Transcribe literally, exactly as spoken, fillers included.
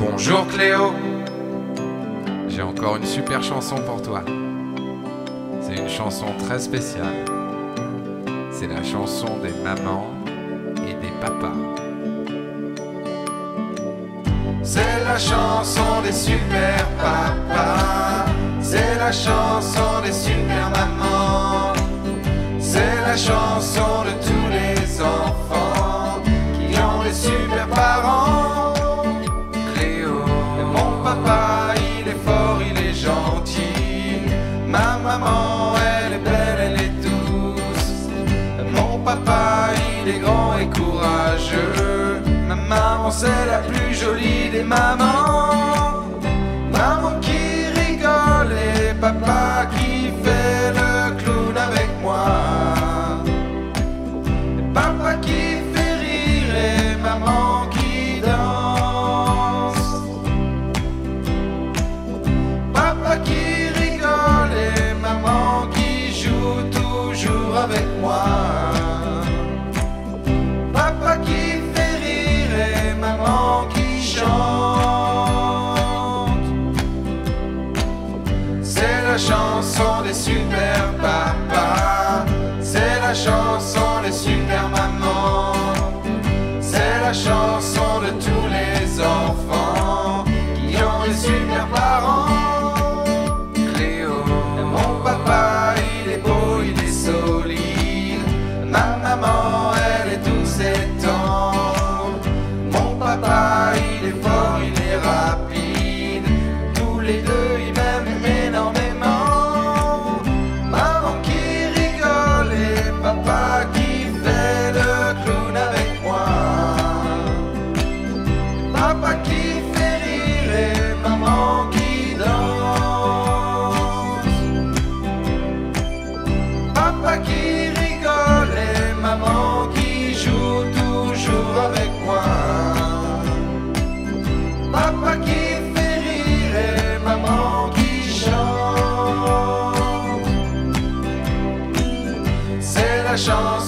Bonjour Cléo, j'ai encore une super chanson pour toi. C'est une chanson très spéciale. C'est la chanson des mamans et des papas. C'est la chanson des super papas. C'est la chanson des super mamans. C'est la chanson de tous les enfants qui ont des super parents. Cléo, mon papa, il est fort, il est gentil. Ma maman, elle est belle, elle est douce. Mon papa, il est grand et courageux. Ma maman, c'est la plus jolie des mamans. Maman qui rigole et papa qui fait le clown avec moi. C'est la chanson des super papas, c'est la chanson des super mamans, c'est la chanson de tous les enfants qui ont des super parents. Cléo, mon papa, il est beau, il est solide, ma maman, elle est douce et tendre, mon papa, il est fort, il est rapide, tous les deux ils m'aiment énormément. Papa qui fait le clown avec moi. Papa qui fait rire et maman qui danse. Papa qui rigole et maman qui joue toujours avec moi. Papa qui fait rire et maman qui chante. C'est la chanson.